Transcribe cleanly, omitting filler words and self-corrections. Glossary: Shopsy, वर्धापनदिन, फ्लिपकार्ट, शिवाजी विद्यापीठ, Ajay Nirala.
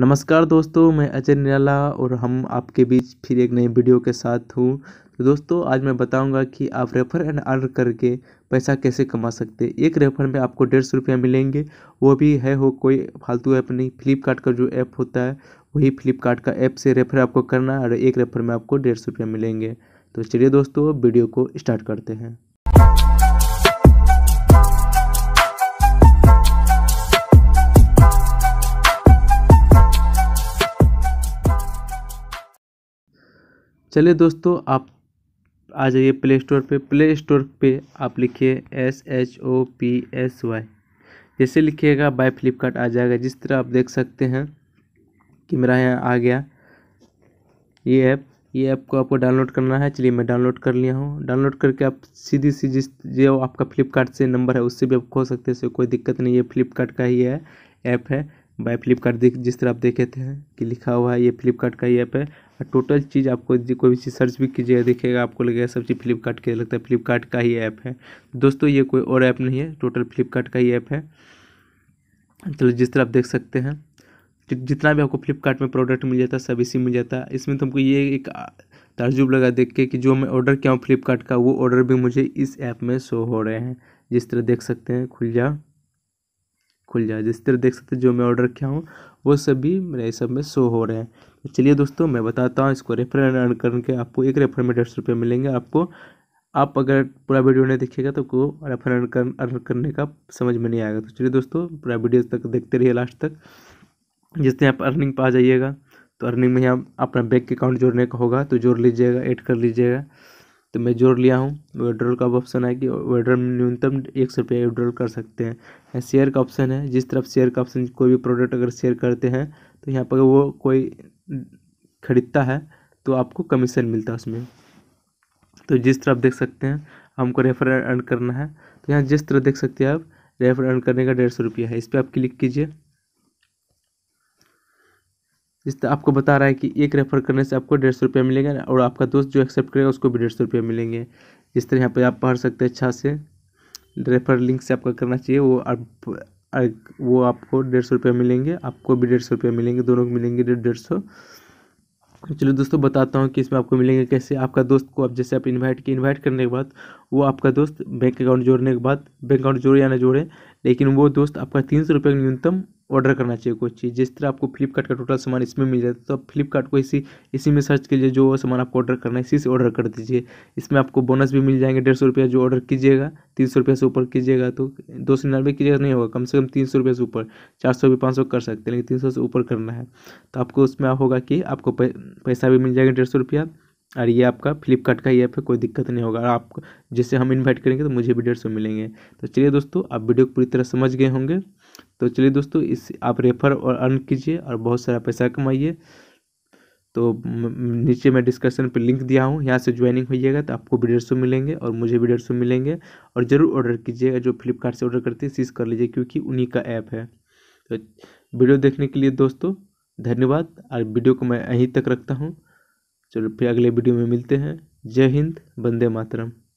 नमस्कार दोस्तों, मैं अजय निराला और हम आपके बीच फिर एक नई वीडियो के साथ हूँ। तो दोस्तों आज मैं बताऊंगा कि आप रेफ़र एंड अर्न करके पैसा कैसे कमा सकते हैं। एक रेफ़र में आपको 150 रुपये मिलेंगे, वो भी है हो कोई फालतू ऐप नहीं, फ्लिपकार्ट का जो ऐप होता है वही फ्लिपकार्ट का ऐप से रेफ़र आपको करना है और एक रेफ़र में आपको 150 रुपये मिलेंगे। तो चलिए दोस्तों वीडियो को स्टार्ट करते हैं। चलिए दोस्तों आप आ जाइए प्ले स्टोर पे आप लिखिए SHOPSY, जैसे लिखिएगा बाय फ्लिपकार्ट आ जाएगा। जिस तरह आप देख सकते हैं कि मेरा यहाँ आ गया ये ऐप को आपको डाउनलोड करना है। चलिए मैं डाउनलोड कर लिया हूँ। डाउनलोड करके आप सीधी सी जिस जो आपका फ्लिपकार्ट से नंबर है उससे भी आप खोल सकते हैं, इससे कोई दिक्कत नहीं है। फ्लिपकार्ट का ही है ऐप है बाय फ्लिपकार्ट, जिस तरह आप देखे थे कि लिखा हुआ है ये फ्लिपकार्ट का ही ऐप है। और टोटल चीज़ आपको कोई भी चीज़ सर्च भी कीजिएगा दिखेगा, आपको लगेगा सब चीज़ फ्लिपकार्ट के, लगता है फ्लिपकार्ट का ही ऐप है। दोस्तों ये कोई और ऐप नहीं है, टोटल फ्लिपकार्ट का ही ऐप है। तो जिस तरह आप देख सकते हैं जितना भी आपको फ्लिपकार्ट में प्रोडक्ट मिल जाता है सब इसी मिल जाता है। इसमें तुमको ये एक ताज्जुब लगा देख के कि जो मैं ऑर्डर किया हूँ फ्लिपकार्ट का वो ऑर्डर भी मुझे इस ऐप में शो हो रहे हैं। जिस तरह देख सकते हैं खुल जाए जिस तरह देख सकते हैं जो मैं ऑर्डर किया हूँ वो सभी मेरे सब में शो हो रहे हैं। तो चलिए दोस्तों मैं बताता हूँ इसको रेफर अर्न करके। आपको एक रेफर में 150 रुपये मिलेंगे। आप अगर पूरा वीडियो नहीं देखिएगा तो को रेफर अर्न करने का समझ में नहीं आएगा। तो चलिए दोस्तों पूरा वीडियो तक देखते रहिए लास्ट तक। जिसने आप अर्निंग पर आ जाइएगा तो अर्निंग में आप अपना बैंक अकाउंट जोड़ने का होगा तो जोड़ लीजिएगा, ऐड कर लीजिएगा। तो मैं जोड़ लिया हूँ। विड्रॉल का ऑप्शन है कि विड्रॉल में न्यूनतम 100 रुपये विड्रॉल कर सकते हैं। शेयर का ऑप्शन है, जिस तरफ शेयर का ऑप्शन कोई भी प्रोडक्ट अगर शेयर करते हैं तो यहाँ पर वो कोई खरीदता है तो आपको कमीशन मिलता है उसमें। तो जिस तरह आप देख सकते हैं हमको रेफर अर्न करना है तो यहाँ जिस तरह देख सकते हैं आप रेफर अर्न करने का 150 रुपया है। इस पर आप क्लिक कीजिए। इस तरह आपको बता रहा है कि एक रेफर करने से आपको 150 रुपये मिलेंगे और आपका दोस्त जो एक्सेप्ट करेगा उसको भी 150 रुपये मिलेंगे। इस तरह यहाँ पर आप पढ़ सकते हैं। अच्छा से रेफर लिंक से आपका करना चाहिए, वो आपको 150 रुपये मिलेंगे, आपको भी 150 रुपये मिलेंगे, दोनों को मिलेंगे 150। चलो दोस्तों बताता हूँ कि इसमें आपको मिलेंगे कैसे। आपका दोस्त को आप जैसे आप इनवाइट करने के बाद वो आपका दोस्त बैंक अकाउंट जोड़ने के बाद बैंक अकाउंट जोड़े या ना जोड़े लेकिन वो दोस्त आपका 300 रुपये का न्यूनतम ऑर्डर करना चाहिए कोई चीज़। जिस तरह आपको फ्लिपकार्ट का टोटल सामान इसमें मिल जाता है तो आप फ्लिपकार्ट को इसी में सर्च कीजिए, जो सामान आपको ऑर्डर करना है इसी से ऑर्डर कर दीजिए। इसमें आपको बोनस भी मिल जाएंगे 150 रुपये जो ऑर्डर कीजिएगा। 300 रुपये से ऊपर कीजिएगा तो 299 कीजिएगा नहीं होगा, कम से कम 300 रुपये से ऊपर 400 भी 500 कर सकते हैं लेकिन 300 से ऊपर करना है। तो आपको उसमें होगा कि आपको पैसा भी मिल जाएगा 150 रुपया और ये आपका फ्लिपकार्ट का ही ऐप है, कोई दिक्कत नहीं होगा। और आपको जैसे हम इन्वाइट करेंगे तो मुझे भी 150 मिलेंगे। तो चलिए दोस्तों आप वीडियो को पूरी तरह समझ गए होंगे। तो चलिए दोस्तों इस आप रेफर और अर्न कीजिए और बहुत सारा पैसा कमाइए। तो नीचे मैं डिस्क्रिप्शन पे लिंक दिया हूँ, यहाँ से ज्वाइनिंग होइएगा तो आपको भी 150 मिलेंगे और मुझे भी 150 मिलेंगे। और ज़रूर ऑर्डर कीजिएगा, जो फ्लिपकार्ट से ऑर्डर करते हैं सीज़ कर लीजिए क्योंकि उन्हीं का ऐप है। तो वीडियो देखने के लिए दोस्तों धन्यवाद और वीडियो को मैं यहीं तक रखता हूँ। चलो फिर अगले वीडियो में मिलते हैं। जय हिंद, वंदे मातरम।